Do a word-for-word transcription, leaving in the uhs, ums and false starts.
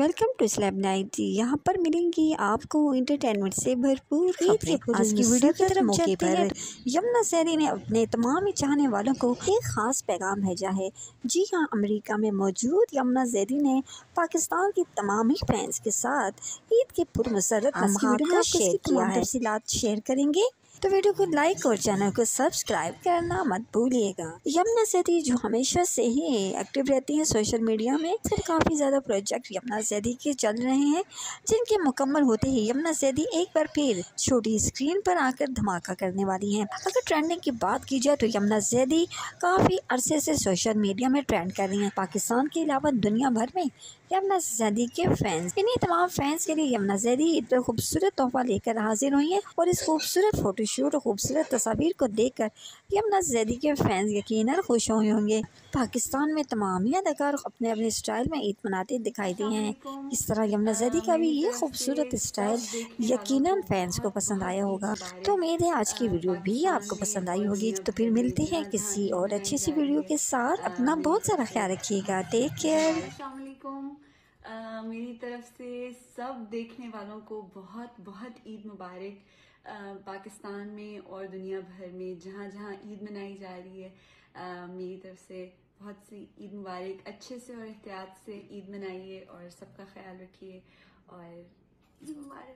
Welcome to slab nightie. यहाँ पर मिलेंगी आपको इंटरटेनमेंट से भरपूर खबरें। आज की वीडियो की तरफ मौके पर यमुना ज़ैदी ने अपने तमाम चाहने वालों को एक ख़ास पैगाम भेजा है। जी हाँ, अमेरिका में मौजूद यमुना ज़ैदी ने पाकिस्तान की तमाम ही फ्रेंड्स के साथ ईद के पुरमसरत मुबारक शेयर किया है। तफसीलात शेयर करेंगे तो वीडियो को लाइक और चैनल को सब्सक्राइब करना मत भूलिएगा। यमुना ज़ैदी जो हमेशा से ही एक्टिव रहती हैं सोशल मीडिया में, फिर काफ़ी ज़्यादा प्रोजेक्ट यमुना ज़ैदी के चल रहे हैं, जिनके मुकम्मल होते ही यमुना ज़ैदी एक बार फिर छोटी स्क्रीन पर आकर धमाका करने वाली हैं। अगर ट्रेंडिंग की बात की जाए तो यमुना ज़ैदी काफ़ी अरसे से सोशल मीडिया में ट्रेंड कर रही हैं। पाकिस्तान के अलावा दुनिया भर में यमुना ज़ैदी के फैंस, इन्हीं तमाम फैंस के लिए यमुना ज़ैदी इतना खूबसूरत तोहफा लेकर हाजिर हुई है और इस खूबसूरत फोटोशूट और खूबसूरत तस्वीर को देखकर यमुना ज़ैदी के फैंस यकीनन खुश हुए होंगे। पाकिस्तान में तमाम ही अदाकार अपने अपने स्टाइल में ईद मनाते दिखाई दिए हैं। इस तरह यमुना ज़ैदी का भी ये खूबसूरत स्टाइल यकीनन फैंस को पसंद आया होगा। तो उम्मीद है आज की वीडियो भी आपको पसंद आई होगी। तो फिर मिलते हैं किसी और अच्छी सी वीडियो के साथ। अपना बहुत सारा ख्याल रखिएगा। Take care. Uh, मेरी तरफ से सब देखने वालों को बहुत बहुत ईद मुबारक। uh, पाकिस्तान में और दुनिया भर में जहाँ जहाँ ईद मनाई जा रही है, uh, मेरी तरफ से बहुत सी ईद मुबारक। अच्छे से और एहतियात से ईद मनाइए और सबका ख्याल रखिए और ईद मुबारक।